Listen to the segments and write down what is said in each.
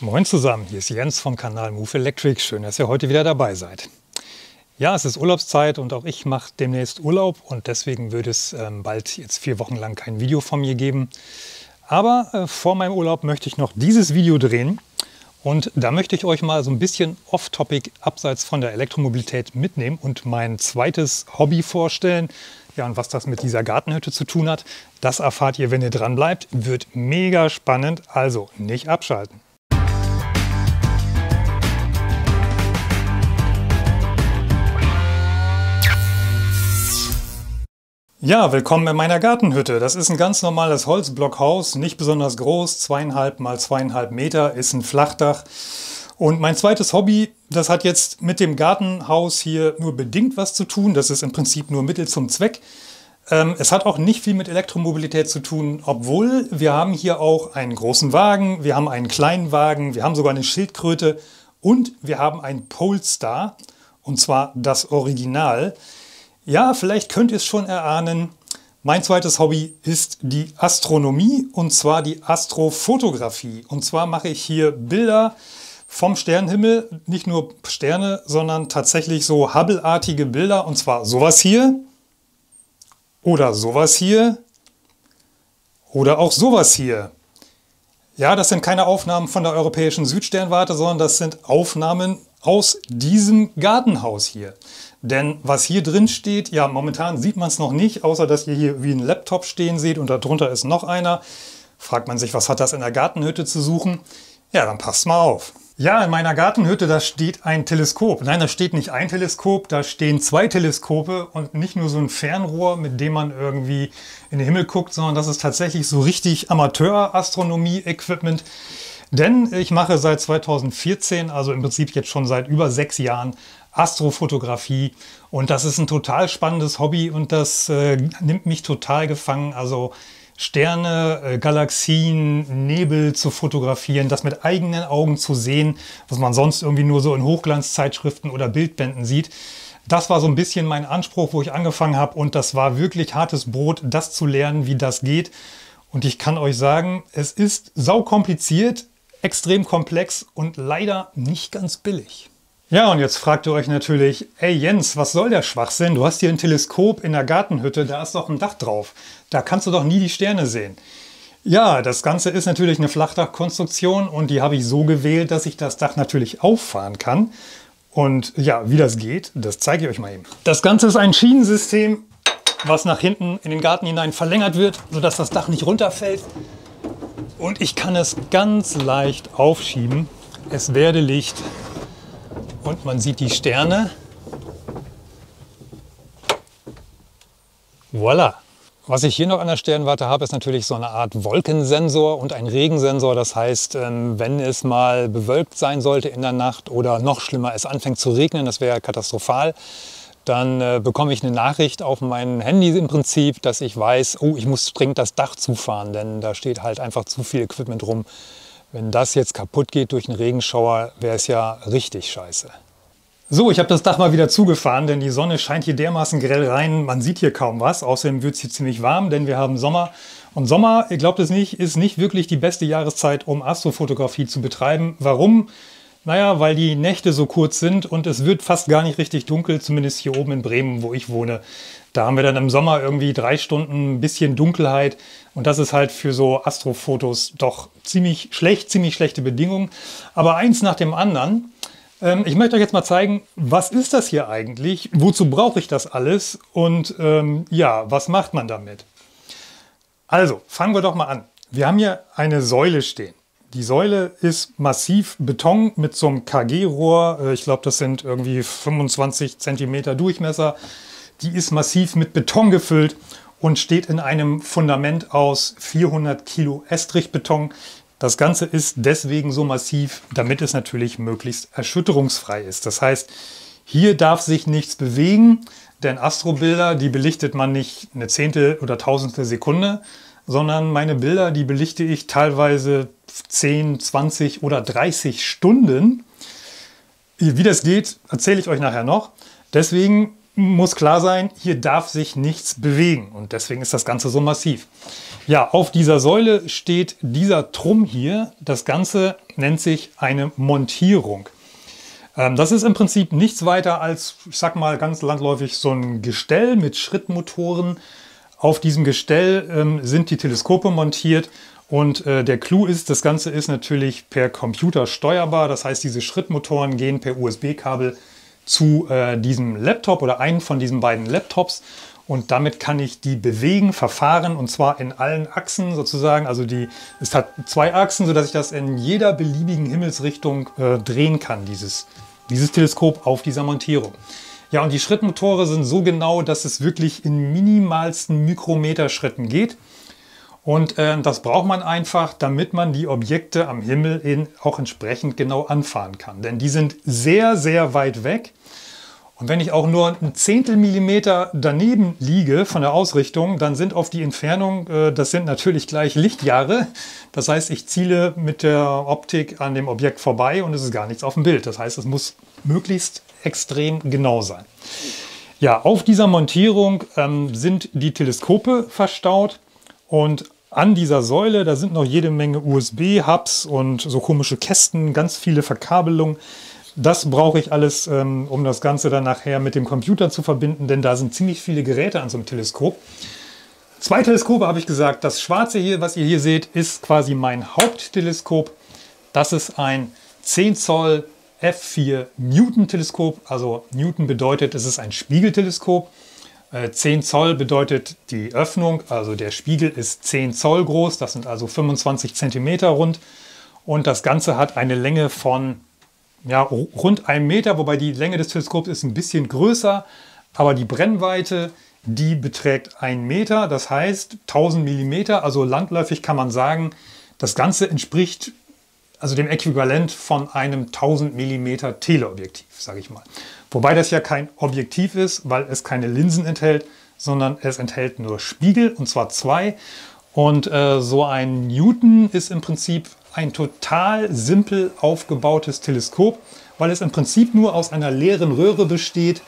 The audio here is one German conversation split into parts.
Moin zusammen, hier ist Jens vom Kanal Move Electric. Schön, dass ihr heute wieder dabei seid. Ja, es ist Urlaubszeit und auch ich mache demnächst Urlaub und deswegen würde es bald jetzt 4 Wochen lang kein Video von mir geben. Aber vor meinem Urlaub möchte ich noch dieses Video drehen und da möchte ich euch mal so ein bisschen off-topic abseits von der Elektromobilität mitnehmen und mein zweites Hobby vorstellen. Ja, und was das mit dieser Gartenhütte zu tun hat, das erfahrt ihr, wenn ihr dran bleibt. Wird mega spannend, also nicht abschalten. Ja, willkommen in meiner Gartenhütte. Das ist ein ganz normales Holzblockhaus, nicht besonders groß, 2,5 mal 2,5 Meter, ist ein Flachdach. Und mein zweites Hobby, das hat jetzt mit dem Gartenhaus hier nur bedingt was zu tun. Das ist im Prinzip nur Mittel zum Zweck. Es hat auch nicht viel mit Elektromobilität zu tun, obwohl wir haben hier auch einen großen Wagen, wir haben einen kleinen Wagen, wir haben sogar eine Schildkröte und wir haben einen Polestar, und zwar das Original. Ja, vielleicht könnt ihr es schon erahnen, mein zweites Hobby ist die Astronomie, und zwar die Astrofotografie. Und zwar mache ich hier Bilder vom Sternenhimmel, nicht nur Sterne, sondern tatsächlich so Hubble-artige Bilder, und zwar sowas hier oder sowas hier oder auch sowas hier. Ja, das sind keine Aufnahmen von der europäischen Südsternwarte, sondern das sind Aufnahmen aus diesem Gartenhaus hier. Denn was hier drin steht, ja, momentan sieht man es noch nicht, außer dass ihr hier wie ein Laptop stehen seht und darunter ist noch einer. Fragt man sich, was hat das in der Gartenhütte zu suchen? Ja, dann passt mal auf. Ja, in meiner Gartenhütte, da steht ein Teleskop. Nein, da steht nicht ein Teleskop, da stehen 2 Teleskope und nicht nur so ein Fernrohr, mit dem man irgendwie in den Himmel guckt, sondern das ist tatsächlich so richtig Amateur-Astronomie-Equipment. Denn ich mache seit 2014, also im Prinzip jetzt schon seit über 6 Jahren, Astrofotografie, und das ist ein total spannendes Hobby und das nimmt mich total gefangen. Also Sterne, Galaxien, Nebel zu fotografieren, das mit eigenen Augen zu sehen, was man sonst irgendwie nur so in Hochglanzzeitschriften oder Bildbänden sieht. Das war so ein bisschen mein Anspruch, wo ich angefangen habe, und das war wirklich hartes Brot, das zu lernen, wie das geht. Und ich kann euch sagen, es ist saukompliziert, extrem komplex und leider nicht ganz billig. Ja, und jetzt fragt ihr euch natürlich, ey Jens, was soll der Schwachsinn? Du hast hier ein Teleskop in der Gartenhütte, da ist doch ein Dach drauf. Da kannst du doch nie die Sterne sehen. Ja, das Ganze ist natürlich eine Flachdachkonstruktion und die habe ich so gewählt, dass ich das Dach natürlich auffahren kann. Und ja, wie das geht, das zeige ich euch mal eben. Das Ganze ist ein Schienensystem, was nach hinten in den Garten hinein verlängert wird, sodass das Dach nicht runterfällt. Und ich kann es ganz leicht aufschieben. Es werde Licht. Und man sieht die Sterne. Voila! Was ich hier noch an der Sternwarte habe, ist natürlich so eine Art Wolkensensor und ein Regensensor. Das heißt, wenn es mal bewölkt sein sollte in der Nacht oder noch schlimmer, es anfängt zu regnen, das wäre katastrophal, dann bekomme ich eine Nachricht auf mein Handy im Prinzip, dass ich weiß, oh, ich muss dringend das Dach zufahren, denn da steht halt einfach zu viel Equipment rum. Wenn das jetzt kaputt geht durch einen Regenschauer, wäre es ja richtig scheiße. So, ich habe das Dach mal wieder zugefahren, denn die Sonne scheint hier dermaßen grell rein, man sieht hier kaum was. Außerdem wird es hier ziemlich warm, denn wir haben Sommer. Und Sommer, ihr glaubt es nicht, ist nicht wirklich die beste Jahreszeit, um Astrofotografie zu betreiben. Warum? Naja, weil die Nächte so kurz sind und es wird fast gar nicht richtig dunkel, zumindest hier oben in Bremen, wo ich wohne. Da haben wir dann im Sommer irgendwie 3 Stunden ein bisschen Dunkelheit, und das ist halt für so Astrofotos doch ziemlich schlecht, ziemlich schlechte Bedingungen. Aber eins nach dem anderen. Ich möchte euch jetzt mal zeigen, was ist das hier eigentlich, wozu brauche ich das alles und ja, was macht man damit? Also, fangen wir doch mal an. Wir haben hier eine Säule stehen. Die Säule ist massiv Beton mit so einem KG-Rohr. Ich glaube, das sind irgendwie 25 cm Durchmesser. Die ist massiv mit Beton gefüllt und steht in einem Fundament aus 400 Kilo Estrichbeton. Das Ganze ist deswegen so massiv, damit es natürlich möglichst erschütterungsfrei ist. Das heißt, hier darf sich nichts bewegen, denn Astrobilder, die belichtet man nicht eine 1/1000 oder 1/1000 Sekunde, sondern meine Bilder, die belichte ich teilweise 10, 20 oder 30 Stunden. Wie das geht, erzähle ich euch nachher noch. Deswegen muss klar sein, hier darf sich nichts bewegen und deswegen ist das Ganze so massiv. Ja, auf dieser Säule steht dieser Trumm hier. Das Ganze nennt sich eine Montierung. Das ist im Prinzip nichts weiter als, ich sag mal ganz landläufig, so ein Gestell mit Schrittmotoren. Auf diesem Gestell sind die Teleskope montiert und der Clou ist, das Ganze ist natürlich per Computer steuerbar. Das heißt, diese Schrittmotoren gehen per USB-Kabel zu diesem Laptop oder einen von diesen beiden Laptops und damit kann ich die bewegen, verfahren und zwar in allen Achsen sozusagen. Also es hat zwei Achsen, sodass ich das in jeder beliebigen Himmelsrichtung drehen kann, dieses Teleskop auf dieser Montierung. Ja, und die Schrittmotore sind so genau, dass es wirklich in minimalsten Mikrometerschritten geht. Und das braucht man einfach, damit man die Objekte am Himmel auch entsprechend genau anfahren kann. Denn die sind sehr, sehr weit weg. Und wenn ich auch nur ein Zehntelmillimeter daneben liege von der Ausrichtung, dann sind auf die Entfernung, das sind natürlich gleich Lichtjahre. Das heißt, ich ziele mit der Optik an dem Objekt vorbei und es ist gar nichts auf dem Bild. Das heißt, es muss möglichst extrem genau sein. Ja, auf dieser Montierung sind die Teleskope verstaut und an dieser Säule, da sind noch jede Menge USB-Hubs und so komische Kästen, ganz viele Verkabelungen. Das brauche ich alles, um das Ganze dann nachher mit dem Computer zu verbinden, denn da sind ziemlich viele Geräte an so einem Teleskop. Zwei Teleskope habe ich gesagt. Das schwarze hier, was ihr hier seht, ist quasi mein Hauptteleskop. Das ist ein 10 Zoll F4 Newton Teleskop, also Newton bedeutet, es ist ein Spiegelteleskop. 10 Zoll bedeutet die Öffnung, also der Spiegel ist 10 Zoll groß, das sind also 25 cm rund und das Ganze hat eine Länge von ja, rund 1 Meter, wobei die Länge des Teleskops ist ein bisschen größer, aber die Brennweite, die beträgt 1 Meter, das heißt 1000 mm, also landläufig kann man sagen, das Ganze entspricht also dem Äquivalent von einem 1000 mm Teleobjektiv, sage ich mal. Wobei das ja kein Objektiv ist, weil es keine Linsen enthält, sondern es enthält nur Spiegel, und zwar 2. Und so ein Newton ist im Prinzip ein total simpel aufgebautes Teleskop, weil es im Prinzip nur aus einer leeren Röhre besteht,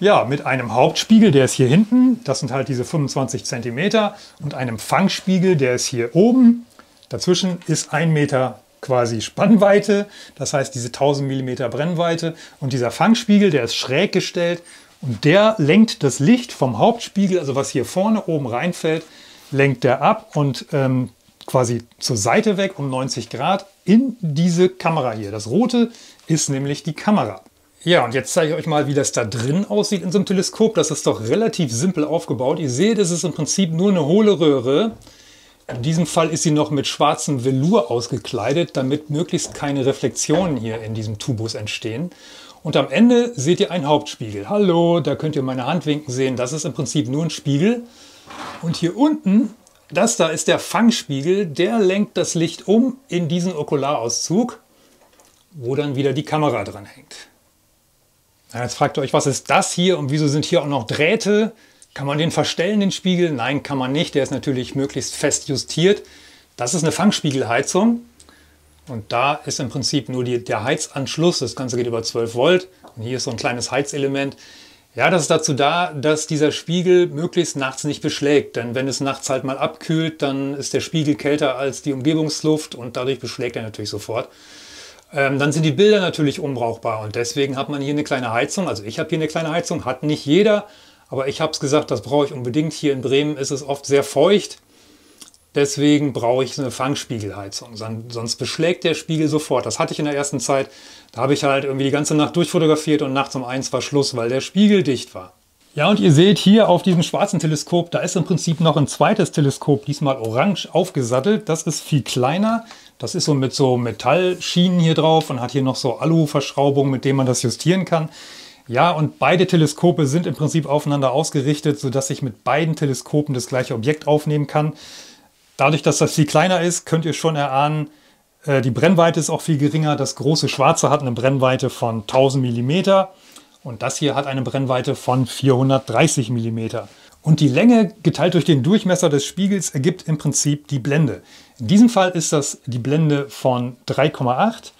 ja, mit einem Hauptspiegel, der ist hier hinten, das sind halt diese 25 cm, und einem Fangspiegel, der ist hier oben. Dazwischen ist 1 Meter quasi Spannweite, das heißt diese 1000 mm Brennweite, und dieser Fangspiegel, der ist schräg gestellt und der lenkt das Licht vom Hauptspiegel, also was hier vorne oben reinfällt, lenkt der ab und quasi zur Seite weg um 90 Grad in diese Kamera hier. Das Rote ist nämlich die Kamera. Ja, und jetzt zeige ich euch mal, wie das da drin aussieht in so einem Teleskop. Das ist doch relativ simpel aufgebaut. Ihr seht, es ist im Prinzip nur eine hohle Röhre. In diesem Fall ist sie noch mit schwarzem Velour ausgekleidet, damit möglichst keine Reflexionen hier in diesem Tubus entstehen. Und am Ende seht ihr einen Hauptspiegel. Hallo, da könnt ihr meine Hand winken sehen. Das ist im Prinzip nur ein Spiegel. Und hier unten, das da ist der Fangspiegel, der lenkt das Licht um in diesen Okularauszug, wo dann wieder die Kamera dran hängt. Na, jetzt fragt ihr euch, was ist das hier und wieso sind hier auch noch Drähte? Kann man den verstellen, den Spiegel? Nein, kann man nicht. Der ist natürlich möglichst fest justiert. Das ist eine Fangspiegelheizung. Und da ist im Prinzip nur der Heizanschluss. Das Ganze geht über 12 Volt. Und hier ist so ein kleines Heizelement. Ja, das ist dazu da, dass dieser Spiegel möglichst nachts nicht beschlägt. Denn wenn es nachts halt mal abkühlt, dann ist der Spiegel kälter als die Umgebungsluft und dadurch beschlägt er natürlich sofort. Dann sind die Bilder natürlich unbrauchbar. Und deswegen hat man hier eine kleine Heizung. Also ich habe hier eine kleine Heizung, hat nicht jeder. Aber ich habe es gesagt, das brauche ich unbedingt. Hier in Bremen ist es oft sehr feucht. Deswegen brauche ich eine Fangspiegelheizung. Sonst beschlägt der Spiegel sofort. Das hatte ich in der ersten Zeit. Da habe ich halt irgendwie die ganze Nacht durchfotografiert und nachts um 1 war Schluss, weil der Spiegel dicht war. Ja, und ihr seht hier auf diesem schwarzen Teleskop, da ist im Prinzip noch ein zweites Teleskop, diesmal orange, aufgesattelt. Das ist viel kleiner. Das ist so mit so Metallschienen hier drauf und hat hier noch so Alu-Verschraubungen, mit denen man das justieren kann. Ja, und beide Teleskope sind im Prinzip aufeinander ausgerichtet, sodass ich mit beiden Teleskopen das gleiche Objekt aufnehmen kann. Dadurch, dass das viel kleiner ist, könnt ihr schon erahnen, die Brennweite ist auch viel geringer. Das große Schwarze hat eine Brennweite von 1000 mm und das hier hat eine Brennweite von 430 mm. Und die Länge geteilt durch den Durchmesser des Spiegels ergibt im Prinzip die Blende. In diesem Fall ist das die Blende von 3,8.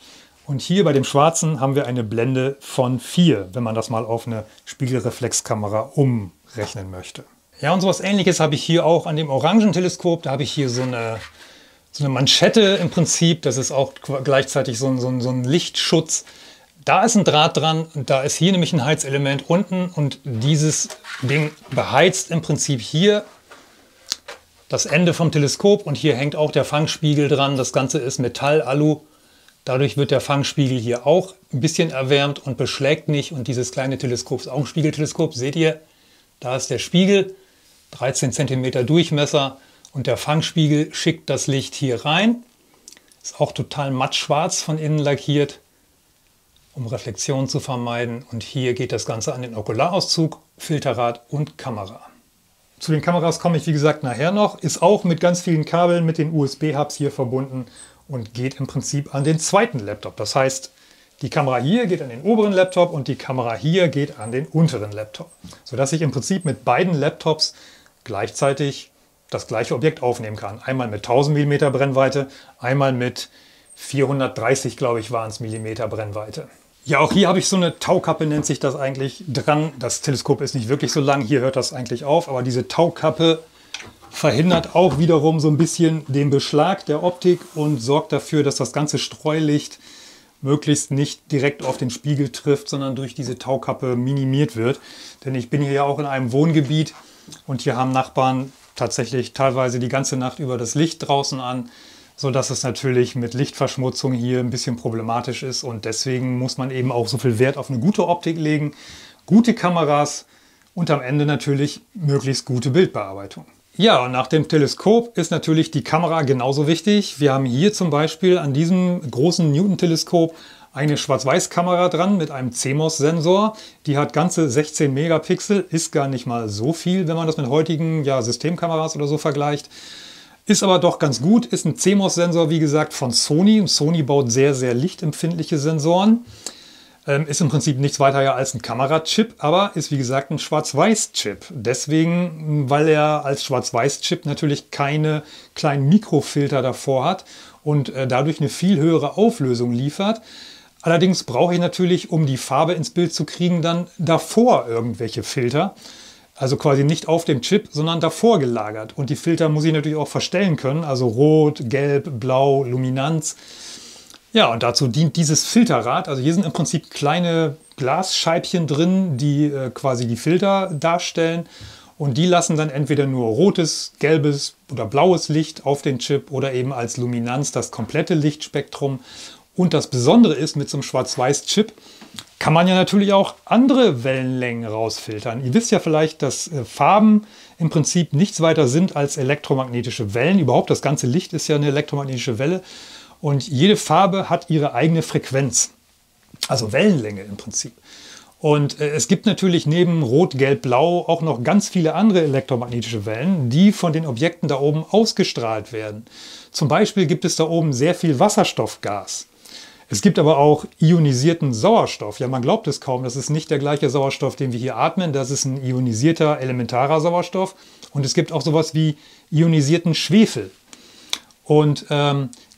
Und hier bei dem Schwarzen haben wir eine Blende von 4, wenn man das mal auf eine Spiegelreflexkamera umrechnen möchte. Ja, und sowas Ähnliches habe ich hier auch an dem Orangenteleskop. Da habe ich hier so eine Manschette im Prinzip. Das ist auch gleichzeitig so ein Lichtschutz. Da ist ein Draht dran und da ist hier nämlich ein Heizelement unten und dieses Ding beheizt im Prinzip hier das Ende vom Teleskop und hier hängt auch der Fangspiegel dran. Das Ganze ist Metall, Alu. Dadurch wird der Fangspiegel hier auch ein bisschen erwärmt und beschlägt nicht. Und dieses kleine Teleskop ist auch ein Spiegelteleskop. Seht ihr, da ist der Spiegel, 13 cm Durchmesser und der Fangspiegel schickt das Licht hier rein. Ist auch total mattschwarz von innen lackiert, um Reflexion zu vermeiden. Und hier geht das Ganze an den Okularauszug, Filterrad und Kamera. Zu den Kameras komme ich wie gesagt nachher noch. Ist auch mit ganz vielen Kabeln mit den USB-Hubs hier verbunden und geht im Prinzip an den zweiten Laptop. Das heißt, die Kamera hier geht an den oberen Laptop und die Kamera hier geht an den unteren Laptop, sodass ich im Prinzip mit beiden Laptops gleichzeitig das gleiche Objekt aufnehmen kann. Einmal mit 1000 mm Brennweite, einmal mit 430, glaube ich, waren es Millimeter Brennweite. Ja, auch hier habe ich so eine Taukappe, nennt sich das eigentlich, dran. Das Teleskop ist nicht wirklich so lang, hier hört das eigentlich auf, aber diese Taukappe verhindert auch wiederum so ein bisschen den Beschlag der Optik und sorgt dafür, dass das ganze Streulicht möglichst nicht direkt auf den Spiegel trifft, sondern durch diese Taukappe minimiert wird. Denn ich bin hier ja auch in einem Wohngebiet und hier haben Nachbarn tatsächlich teilweise die ganze Nacht über das Licht draußen an, sodass es natürlich mit Lichtverschmutzung hier ein bisschen problematisch ist. Und deswegen muss man eben auch so viel Wert auf eine gute Optik legen, gute Kameras und am Ende natürlich möglichst gute Bildbearbeitung. Ja, und nach dem Teleskop ist natürlich die Kamera genauso wichtig. Wir haben hier zum Beispiel an diesem großen Newton-Teleskop eine Schwarz-Weiß-Kamera dran mit einem CMOS-Sensor. Die hat ganze 16 Megapixel, ist gar nicht mal so viel, wenn man das mit heutigen Systemkameras oder so vergleicht. Ist aber doch ganz gut, ist ein CMOS-Sensor, wie gesagt, von Sony. Sony baut sehr, sehr lichtempfindliche Sensoren. Ist im Prinzip nichts weiter als ein Kamerachip, aber ist wie gesagt ein Schwarz-Weiß-Chip. Deswegen, weil er als Schwarz-Weiß-Chip natürlich keine kleinen Mikrofilter davor hat und dadurch eine viel höhere Auflösung liefert. Allerdings brauche ich natürlich, um die Farbe ins Bild zu kriegen, dann davor irgendwelche Filter. Also quasi nicht auf dem Chip, sondern davor gelagert. Und die Filter muss ich natürlich auch verstellen können, also Rot, Gelb, Blau, Luminanz. Ja, und dazu dient dieses Filterrad. Also hier sind im Prinzip kleine Glasscheibchen drin, die quasi die Filter darstellen. Und die lassen dann entweder nur rotes, gelbes oder blaues Licht auf den Chip oder eben als Luminanz das komplette Lichtspektrum. Und das Besondere ist, mit so einem Schwarz-Weiß-Chip kann man ja natürlich auch andere Wellenlängen rausfiltern. Ihr wisst ja vielleicht, dass Farben im Prinzip nichts weiter sind als elektromagnetische Wellen. Überhaupt das ganze Licht ist ja eine elektromagnetische Welle. Und jede Farbe hat ihre eigene Frequenz, also Wellenlänge im Prinzip. Und es gibt natürlich neben Rot, Gelb, Blau auch noch ganz viele andere elektromagnetische Wellen, die von den Objekten da oben ausgestrahlt werden. Zum Beispiel gibt es da oben sehr viel Wasserstoffgas. Es gibt aber auch ionisierten Sauerstoff. Ja, man glaubt es kaum, das ist nicht der gleiche Sauerstoff, den wir hier atmen. Das ist ein ionisierter, elementarer Sauerstoff. Und es gibt auch sowas wie ionisierten Schwefel. Und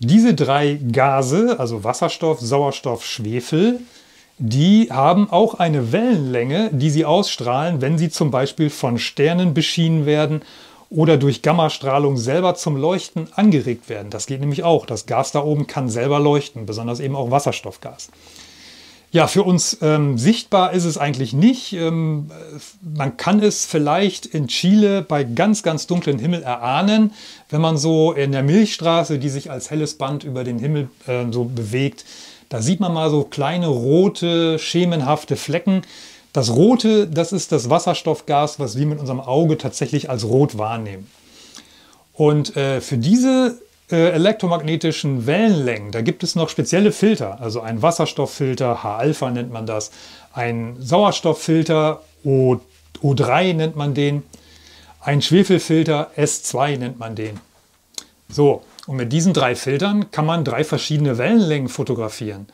diese drei Gase, also Wasserstoff, Sauerstoff, Schwefel, die haben auch eine Wellenlänge, die sie ausstrahlen, wenn sie zum Beispiel von Sternen beschienen werden oder durch Gammastrahlung selber zum Leuchten angeregt werden. Das geht nämlich auch. Das Gas da oben kann selber leuchten, besonders eben auch Wasserstoffgas. Ja, für uns sichtbar ist es eigentlich nicht. Man kann es vielleicht in Chile bei ganz, ganz dunklem Himmel erahnen, wenn man so in der Milchstraße, die sich als helles Band über den Himmel so bewegt, da sieht man mal so kleine rote, schemenhafte Flecken. Das Rote, das ist das Wasserstoffgas, was wir mit unserem Auge tatsächlich als rot wahrnehmen. Und für diese elektromagnetischen Wellenlängen, da gibt es noch spezielle Filter, also ein Wasserstofffilter, H-Alpha nennt man das, ein Sauerstofffilter, O3 nennt man den, ein Schwefelfilter, S2 nennt man den. So, und mit diesen drei Filtern kann man drei verschiedene Wellenlängen fotografieren.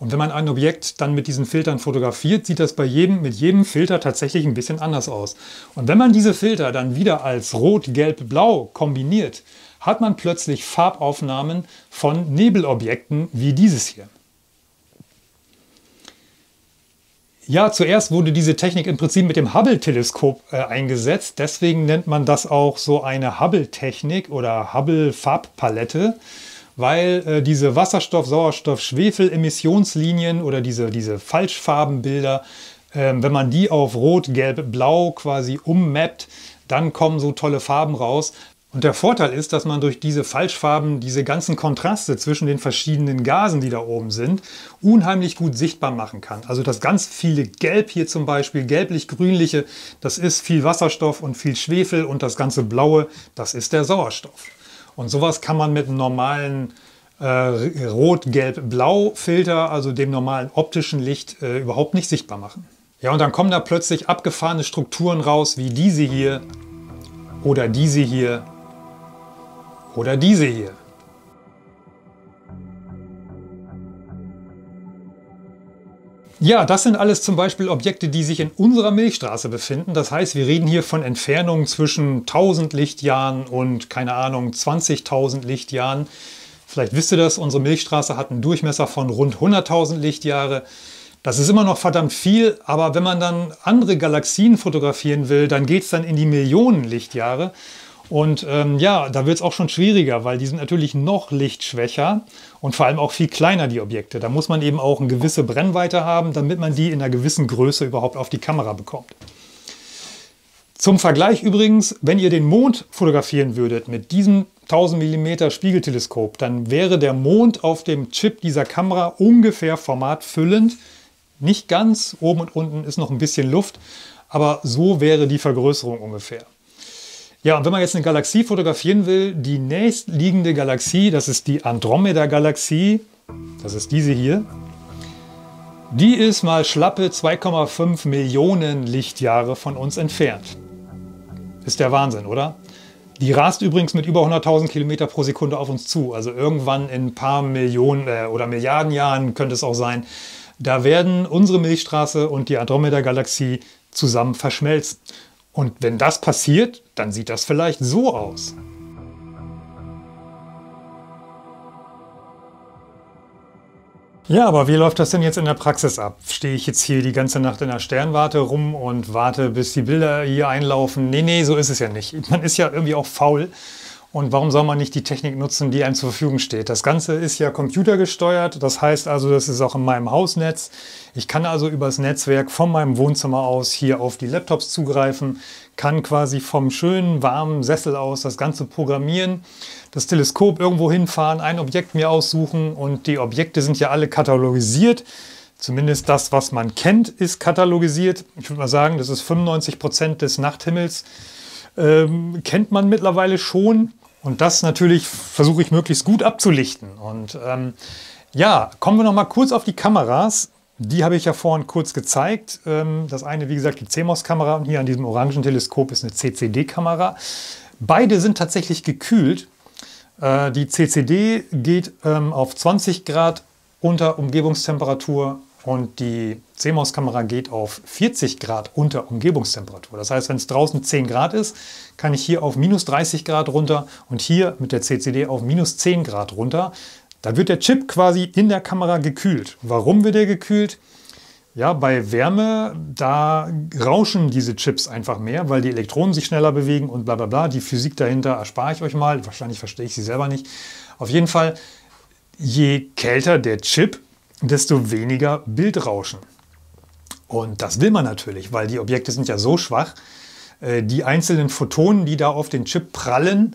Und wenn man ein Objekt dann mit diesen Filtern fotografiert, sieht das bei mit jedem Filter tatsächlich ein bisschen anders aus. Und wenn man diese Filter dann wieder als Rot, Gelb, Blau kombiniert, hat man plötzlich Farbaufnahmen von Nebelobjekten wie dieses hier. Ja, zuerst wurde diese Technik im Prinzip mit dem Hubble-Teleskop eingesetzt. Deswegen nennt man das auch so eine Hubble-Technik oder Hubble-Farbpalette, weil diese Wasserstoff-, Sauerstoff-, Schwefel-Emissionslinien oder diese Falschfarbenbilder, wenn man die auf Rot, Gelb, Blau quasi ummappt, dann kommen so tolle Farben raus. Und der Vorteil ist, dass man durch diese Falschfarben diese ganzen Kontraste zwischen den verschiedenen Gasen, die da oben sind, unheimlich gut sichtbar machen kann. Also das ganz viele Gelb hier zum Beispiel, gelblich-grünliche, das ist viel Wasserstoff und viel Schwefel, und das ganze Blaue, das ist der Sauerstoff. Und sowas kann man mit einem normalen Rot-Gelb-Blau-Filter, also dem normalen optischen Licht, überhaupt nicht sichtbar machen. Ja, und dann kommen da plötzlich abgefahrene Strukturen raus, wie diese hier oder diese hier. Oder diese hier. Ja, das sind alles zum Beispiel Objekte, die sich in unserer Milchstraße befinden. Das heißt, wir reden hier von Entfernungen zwischen 1000 Lichtjahren und, keine Ahnung, 20.000 Lichtjahren. Vielleicht wisst ihr das, unsere Milchstraße hat einen Durchmesser von rund 100.000 Lichtjahre. Das ist immer noch verdammt viel, aber wenn man dann andere Galaxien fotografieren will, dann geht es dann in die Millionen Lichtjahre. Und ja, da wird es auch schon schwieriger, weil die sind natürlich noch lichtschwächer und vor allem auch viel kleiner, die Objekte. Da muss man eben auch eine gewisse Brennweite haben, damit man die in einer gewissen Größe überhaupt auf die Kamera bekommt. Zum Vergleich übrigens, wenn ihr den Mond fotografieren würdet mit diesem 1000 mm Spiegelteleskop, dann wäre der Mond auf dem Chip dieser Kamera ungefähr formatfüllend. Nicht ganz, oben und unten ist noch ein bisschen Luft, aber so wäre die Vergrößerung ungefähr. Ja, und wenn man jetzt eine Galaxie fotografieren will, die nächstliegende Galaxie, das ist die Andromeda-Galaxie, das ist diese hier, die ist mal schlappe 2,5 Millionen Lichtjahre von uns entfernt. Ist der Wahnsinn, oder? Die rast übrigens mit über 100.000 Kilometer pro Sekunde auf uns zu. Also irgendwann in ein paar Millionen oder Milliarden Jahren könnte es auch sein, da werden unsere Milchstraße und die Andromeda-Galaxie zusammen verschmelzen. Und wenn das passiert, dann sieht das vielleicht so aus. Ja, aber wie läuft das denn jetzt in der Praxis ab? Stehe ich jetzt hier die ganze Nacht in der Sternwarte rum und warte, bis die Bilder hier einlaufen? Nee, nee, so ist es ja nicht. Man ist ja irgendwie auch faul. Und warum soll man nicht die Technik nutzen, die einem zur Verfügung steht? Das Ganze ist ja computergesteuert, das heißt also, das ist auch in meinem Hausnetz. Ich kann also über das Netzwerk von meinem Wohnzimmer aus hier auf die Laptops zugreifen, kann quasi vom schönen, warmen Sessel aus das Ganze programmieren, das Teleskop irgendwo hinfahren, ein Objekt mir aussuchen, und die Objekte sind ja alle katalogisiert. Zumindest das, was man kennt, ist katalogisiert. Ich würde mal sagen, das ist 95% des Nachthimmels. Kennt man mittlerweile schon. Und das natürlich versuche ich möglichst gut abzulichten. Und ja, kommen wir noch mal kurz auf die Kameras. Die habe ich ja vorhin kurz gezeigt. Das eine, wie gesagt, die CMOS-Kamera. Und hier an diesem orangen Teleskop ist eine CCD-Kamera. Beide sind tatsächlich gekühlt. Die CCD geht auf 20 Grad unter Umgebungstemperatur. Und die CMOS-Kamera geht auf 40 Grad unter Umgebungstemperatur. Das heißt, wenn es draußen 10 Grad ist, kann ich hier auf minus 30 Grad runter und hier mit der CCD auf minus 10 Grad runter. Da wird der Chip quasi in der Kamera gekühlt. Warum wird er gekühlt? Ja, bei Wärme, da rauschen diese Chips einfach mehr, weil die Elektronen sich schneller bewegen und bla bla bla. Die Physik dahinter erspare ich euch mal. Wahrscheinlich verstehe ich sie selber nicht. Auf jeden Fall, je kälter der Chip, desto weniger Bildrauschen. Und das will man natürlich, weil die Objekte sind ja so schwach. Die einzelnen Photonen, die da auf den Chip prallen,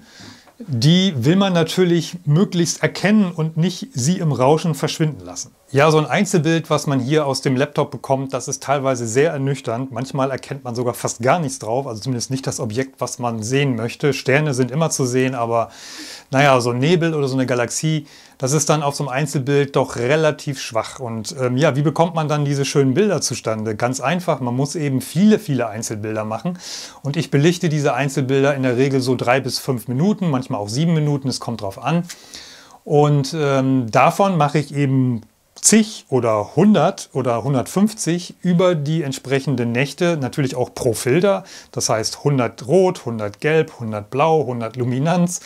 die will man natürlich möglichst erkennen und nicht sie im Rauschen verschwinden lassen. Ja, so ein Einzelbild, was man hier aus dem Laptop bekommt, das ist teilweise sehr ernüchternd. Manchmal erkennt man sogar fast gar nichts drauf, also zumindest nicht das Objekt, was man sehen möchte. Sterne sind immer zu sehen, aber naja, so ein Nebel oder so eine Galaxie, das ist dann auf so einem Einzelbild doch relativ schwach. Und ja, wie bekommt man dann diese schönen Bilder zustande? Ganz einfach, man muss eben viele, viele Einzelbilder machen. Und ich belichte diese Einzelbilder in der Regel so 3 bis 5 Minuten, manchmal auch 7 Minuten, es kommt drauf an. Und davon mache ich eben zig oder 100 oder 150 über die entsprechenden Nächte, natürlich auch pro Filter. Das heißt 100 Rot, 100 Gelb, 100 Blau, 100 Luminanz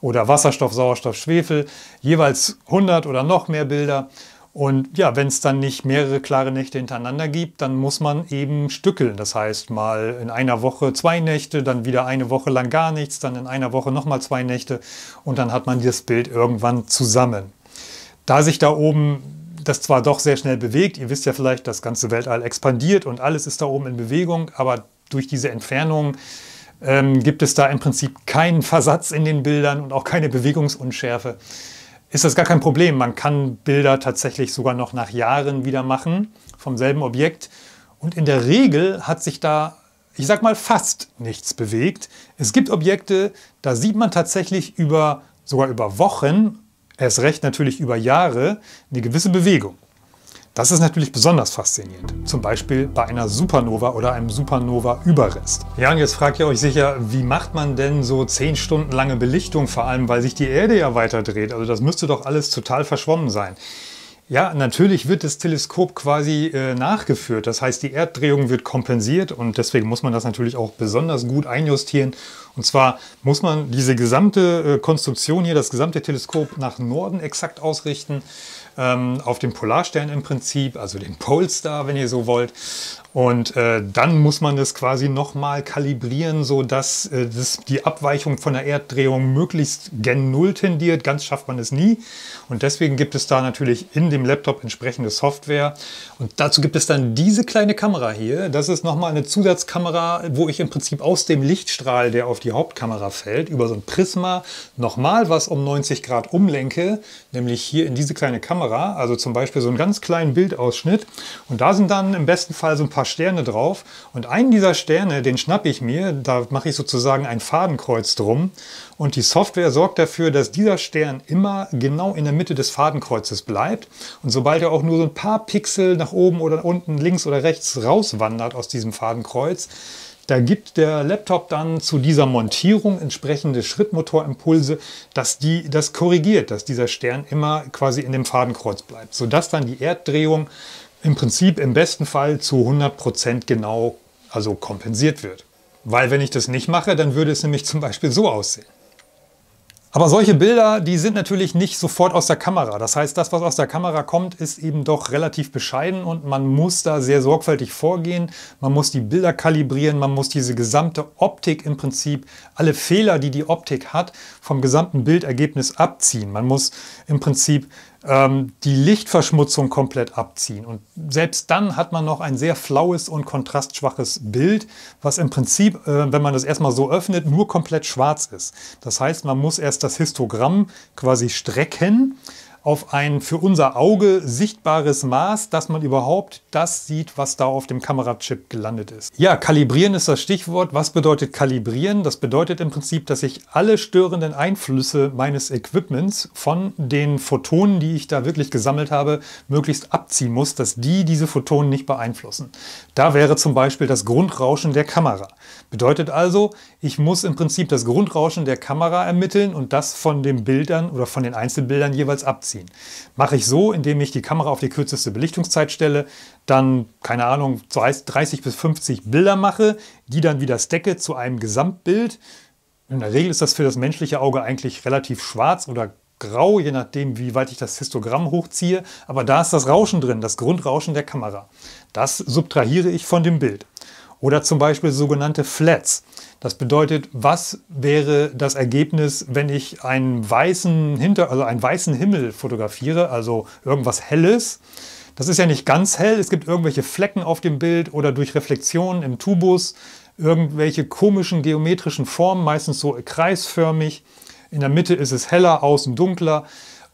oder Wasserstoff, Sauerstoff, Schwefel, jeweils 100 oder noch mehr Bilder. Und ja, wenn es dann nicht mehrere klare Nächte hintereinander gibt, dann muss man eben stückeln. Das heißt, mal in einer Woche 2 Nächte, dann wieder eine Woche lang gar nichts, dann in einer Woche nochmal 2 Nächte und dann hat man das Bild irgendwann zusammen. Da sich da oben das zwar doch sehr schnell bewegt, ihr wisst ja vielleicht, das ganze Weltall expandiert und alles ist da oben in Bewegung, aber durch diese Entfernung gibt es da im Prinzip keinen Versatz in den Bildern und auch keine Bewegungsunschärfe. Ist das gar kein Problem. Man kann Bilder tatsächlich sogar noch nach Jahren wieder machen vom selben Objekt. Und in der Regel hat sich da, ich sag mal, fast nichts bewegt. Es gibt Objekte, da sieht man tatsächlich sogar über Wochen, erst recht natürlich über Jahre, eine gewisse Bewegung. Das ist natürlich besonders faszinierend, zum Beispiel bei einer Supernova oder einem Supernova-Überrest. Ja, und jetzt fragt ihr euch sicher, wie macht man denn so 10 Stunden lange Belichtung, vor allem weil sich die Erde ja weiter dreht, also das müsste doch alles total verschwommen sein. Ja, natürlich wird das Teleskop quasi nachgeführt, das heißt die Erddrehung wird kompensiert und deswegen muss man das natürlich auch besonders gut einjustieren. Und zwar muss man diese gesamte Konstruktion hier, das gesamte Teleskop nach Norden exakt ausrichten, auf den Polarstern im Prinzip, also den Polestar, wenn ihr so wollt. Und dann muss man das quasi nochmal kalibrieren, sodass die Abweichung von der Erddrehung möglichst gen Null tendiert. Ganz schafft man es nie. Und deswegen gibt es da natürlich in dem Laptop entsprechende Software. Und dazu gibt es dann diese kleine Kamera hier. Das ist nochmal eine Zusatzkamera, wo ich im Prinzip aus dem Lichtstrahl, der auf die Hauptkamera fällt, über so ein Prisma nochmal was um 90 Grad umlenke, nämlich hier in diese kleine Kamera. Also zum Beispiel so einen ganz kleinen Bildausschnitt und da sind dann im besten Fall so ein paar Sterne drauf und einen dieser Sterne, den schnappe ich mir, da mache ich sozusagen ein Fadenkreuz drum und die Software sorgt dafür, dass dieser Stern immer genau in der Mitte des Fadenkreuzes bleibt und sobald er auch nur so ein paar Pixel nach oben oder unten, links oder rechts rauswandert aus diesem Fadenkreuz, da gibt der Laptop dann zu dieser Montierung entsprechende Schrittmotorimpulse, dass die das korrigiert, dass dieser Stern immer quasi in dem Fadenkreuz bleibt, sodass dann die Erddrehung im Prinzip im besten Fall zu 100% genau, also kompensiert wird. Weil wenn ich das nicht mache, dann würde es nämlich zum Beispiel so aussehen. Aber solche Bilder, die sind natürlich nicht sofort aus der Kamera. Das heißt, das, was aus der Kamera kommt, ist eben doch relativ bescheiden und man muss da sehr sorgfältig vorgehen. Man muss die Bilder kalibrieren, man muss diese gesamte Optik im Prinzip, alle Fehler, die die Optik hat, vom gesamten Bildergebnis abziehen. Man muss im Prinzip die Lichtverschmutzung komplett abziehen. Und selbst dann hat man noch ein sehr flaues und kontrastschwaches Bild, was im Prinzip, wenn man das erstmal so öffnet, nur komplett schwarz ist. Das heißt, man muss erst das Histogramm quasi strecken auf ein für unser Auge sichtbares Maß, dass man überhaupt das sieht, was da auf dem Kamerachip gelandet ist. Ja, kalibrieren ist das Stichwort. Was bedeutet kalibrieren? Das bedeutet im Prinzip, dass ich alle störenden Einflüsse meines Equipments von den Photonen, die ich da wirklich gesammelt habe, möglichst abziehen muss, dass die diese Photonen nicht beeinflussen. Da wäre zum Beispiel das Grundrauschen der Kamera. Bedeutet also, ich muss im Prinzip das Grundrauschen der Kamera ermitteln und das von den Bildern oder von den Einzelbildern jeweils abziehen. Mache ich so, indem ich die Kamera auf die kürzeste Belichtungszeit stelle, dann, keine Ahnung, 30 bis 50 Bilder mache, die dann wieder stecke zu einem Gesamtbild. In der Regel ist das für das menschliche Auge eigentlich relativ schwarz oder grau, je nachdem, wie weit ich das Histogramm hochziehe. Aber da ist das Rauschen drin, das Grundrauschen der Kamera. Das subtrahiere ich von dem Bild. Oder zum Beispiel sogenannte Flats. Das bedeutet, was wäre das Ergebnis, wenn ich einen weißen Himmel fotografiere, also irgendwas Helles. Das ist ja nicht ganz hell, es gibt irgendwelche Flecken auf dem Bild oder durch Reflexionen im Tubus, irgendwelche komischen geometrischen Formen, meistens so kreisförmig. In der Mitte ist es heller, außen dunkler.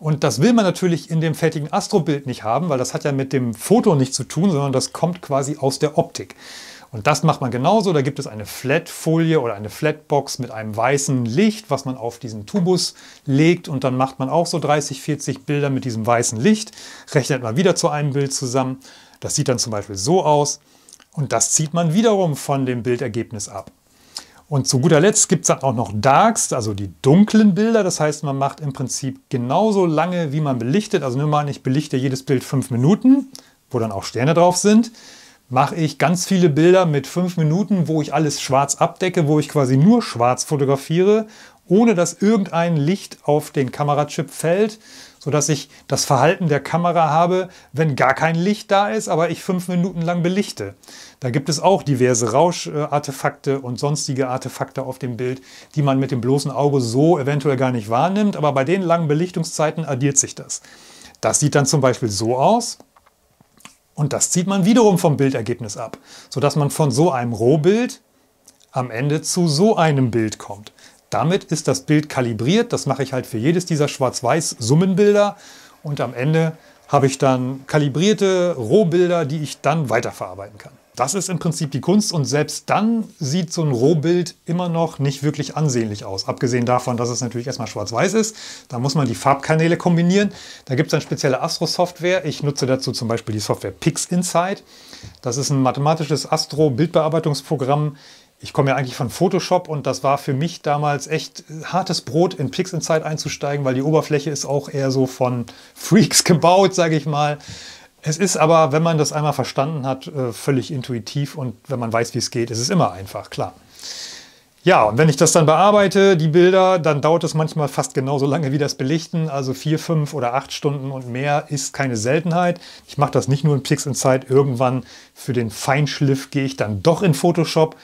Und das will man natürlich in dem fertigen Astrobild nicht haben, weil das hat ja mit dem Foto nichts zu tun, sondern das kommt quasi aus der Optik. Und das macht man genauso, da gibt es eine Flatfolie oder eine Flatbox mit einem weißen Licht, was man auf diesen Tubus legt und dann macht man auch so 30, 40 Bilder mit diesem weißen Licht, rechnet mal wieder zu einem Bild zusammen, das sieht dann zum Beispiel so aus und das zieht man wiederum von dem Bildergebnis ab. Und zu guter Letzt gibt es dann auch noch Darks, also die dunklen Bilder. Das heißt, man macht im Prinzip genauso lange, wie man belichtet. Also nimm mal an, ich belichte jedes Bild 5 Minuten, wo dann auch Sterne drauf sind. Mache ich ganz viele Bilder mit 5 Minuten, wo ich alles schwarz abdecke, wo ich quasi nur schwarz fotografiere, ohne dass irgendein Licht auf den Kamerachip fällt, sodass ich das Verhalten der Kamera habe, wenn gar kein Licht da ist, aber ich 5 Minuten lang belichte. Da gibt es auch diverse Rauschartefakte und sonstige Artefakte auf dem Bild, die man mit dem bloßen Auge so eventuell gar nicht wahrnimmt, aber bei den langen Belichtungszeiten addiert sich das. Das sieht dann zum Beispiel so aus. Und das zieht man wiederum vom Bildergebnis ab, sodass man von so einem Rohbild am Ende zu so einem Bild kommt. Damit ist das Bild kalibriert. Das mache ich halt für jedes dieser Schwarz-Weiß-Summenbilder. Und am Ende habe ich dann kalibrierte Rohbilder, die ich dann weiterverarbeiten kann. Das ist im Prinzip die Kunst. Und selbst dann sieht so ein Rohbild immer noch nicht wirklich ansehnlich aus. Abgesehen davon, dass es natürlich erstmal schwarz-weiß ist. Da muss man die Farbkanäle kombinieren. Da gibt es dann spezielle Astro-Software. Ich nutze dazu zum Beispiel die Software PixInsight. Das ist ein mathematisches Astro-Bildbearbeitungsprogramm. Ich komme ja eigentlich von Photoshop und das war für mich damals echt hartes Brot, in PixInsight einzusteigen, weil die Oberfläche ist auch eher so von Freaks gebaut, sage ich mal. Es ist aber, wenn man das einmal verstanden hat, völlig intuitiv und wenn man weiß, wie es geht, ist es immer einfach, klar. Ja, und wenn ich das dann bearbeite, die Bilder, dann dauert es manchmal fast genauso lange wie das Belichten. Also 4, 5 oder 8 Stunden und mehr ist keine Seltenheit. Ich mache das nicht nur in PixInsight. Irgendwann für den Feinschliff gehe ich dann doch in Photoshop,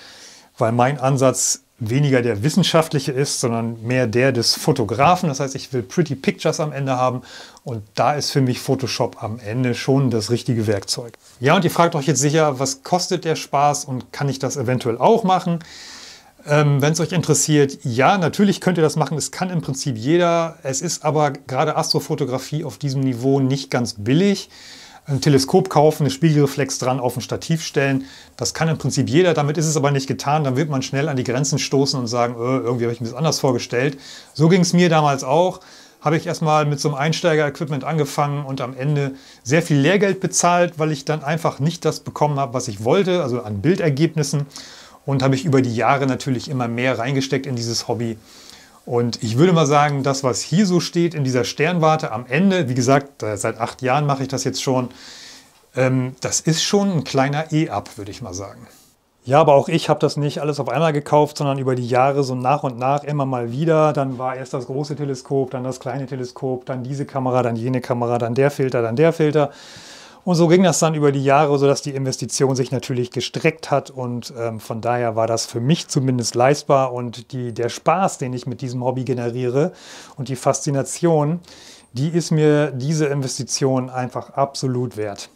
weil mein Ansatz weniger der wissenschaftliche ist, sondern mehr der des Fotografen. Das heißt, ich will Pretty Pictures am Ende haben und da ist für mich Photoshop am Ende schon das richtige Werkzeug. Ja, und ihr fragt euch jetzt sicher, was kostet der Spaß und kann ich das eventuell auch machen? Wenn es euch interessiert, ja, natürlich könnt ihr das machen. Es kann im Prinzip jeder. Es ist aber gerade Astrofotografie auf diesem Niveau nicht ganz billig. Ein Teleskop kaufen, eine Spiegelreflex dran, auf ein Stativ stellen. Das kann im Prinzip jeder, damit ist es aber nicht getan. Dann wird man schnell an die Grenzen stoßen und sagen, irgendwie habe ich mir das anders vorgestellt. So ging es mir damals auch. Habe ich erstmal mit so einem Einsteiger-Equipment angefangen und am Ende sehr viel Lehrgeld bezahlt, weil ich dann einfach nicht das bekommen habe, was ich wollte, also an Bildergebnissen. Und habe ich über die Jahre natürlich immer mehr reingesteckt in dieses Hobby. Und ich würde mal sagen, das, was hier so steht in dieser Sternwarte am Ende, wie gesagt, seit 8 Jahren mache ich das jetzt schon, das ist schon ein kleiner E-Up, würde ich mal sagen. Ja, aber auch ich habe das nicht alles auf einmal gekauft, sondern über die Jahre so nach und nach immer mal wieder. Dann war erst das große Teleskop, dann das kleine Teleskop, dann diese Kamera, dann jene Kamera, dann der Filter, dann der Filter. Und so ging das dann über die Jahre, sodass die Investition sich natürlich gestreckt hat und von daher war das für mich zumindest leistbar und der Spaß, den ich mit diesem Hobby generiere und die Faszination, die ist mir diese Investition einfach absolut wert.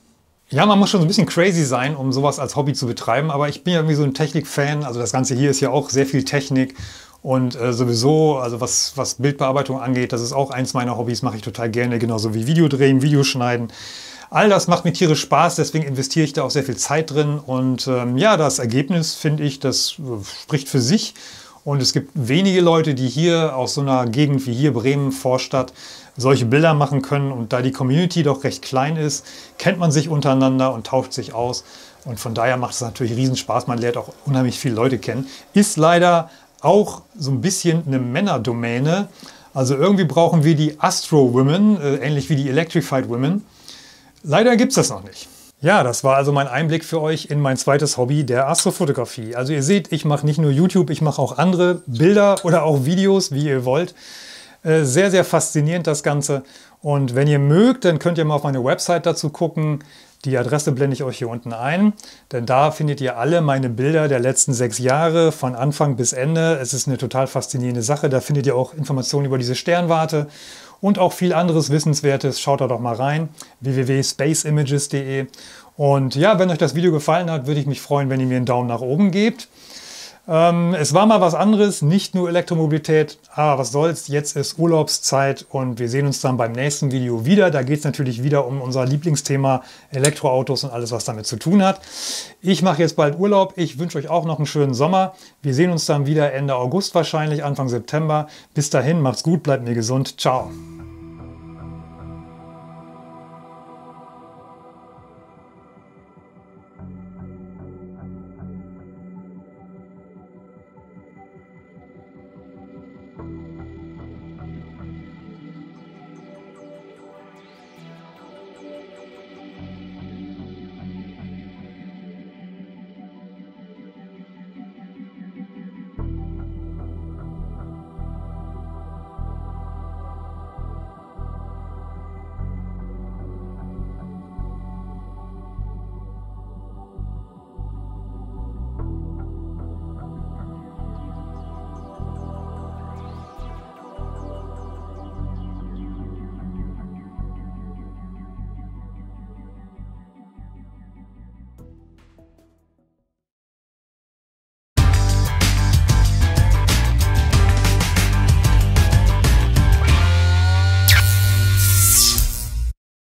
Ja, man muss schon so ein bisschen crazy sein, um sowas als Hobby zu betreiben, aber ich bin ja irgendwie so ein Technik-Fan, also das Ganze hier ist ja auch sehr viel Technik. Und sowieso, also was Bildbearbeitung angeht, das ist auch eins meiner Hobbys, mache ich total gerne, genauso wie Videodrehen, Videoschneiden. All das macht mir tierisch Spaß, deswegen investiere ich da auch sehr viel Zeit drin. Und ja, das Ergebnis, finde ich, das spricht für sich. Und es gibt wenige Leute, die hier aus so einer Gegend wie hier Bremen, Vorstadt, solche Bilder machen können. Und da die Community doch recht klein ist, kennt man sich untereinander und tauscht sich aus. Und von daher macht es natürlich riesen Spaß. Man lernt auch unheimlich viele Leute kennen. Ist leider auch so ein bisschen eine Männerdomäne. Also irgendwie brauchen wir die Astro-Women, ähnlich wie die Electrified Women. Leider gibt es das noch nicht. Ja, das war also mein Einblick für euch in mein zweites Hobby, der Astrofotografie. Also ihr seht, ich mache nicht nur YouTube, ich mache auch andere Bilder oder auch Videos, wie ihr wollt. Sehr, sehr faszinierend das Ganze. Und wenn ihr mögt, dann könnt ihr mal auf meine Website dazu gucken. Die Adresse blende ich euch hier unten ein, denn da findet ihr alle meine Bilder der letzten 6 Jahre, von Anfang bis Ende. Es ist eine total faszinierende Sache. Da findet ihr auch Informationen über diese Sternwarte und auch viel anderes Wissenswertes. Schaut da doch mal rein, www.spaceimages.de. Und ja, wenn euch das Video gefallen hat, würde ich mich freuen, wenn ihr mir einen Daumen nach oben gebt. Es war mal was anderes, nicht nur Elektromobilität, aber was soll's, jetzt ist Urlaubszeit und wir sehen uns dann beim nächsten Video wieder. Da geht es natürlich wieder um unser Lieblingsthema Elektroautos und alles, was damit zu tun hat. Ich mache jetzt bald Urlaub, ich wünsche euch auch noch einen schönen Sommer. Wir sehen uns dann wieder Ende August wahrscheinlich, Anfang September. Bis dahin, macht's gut, bleibt mir gesund, ciao.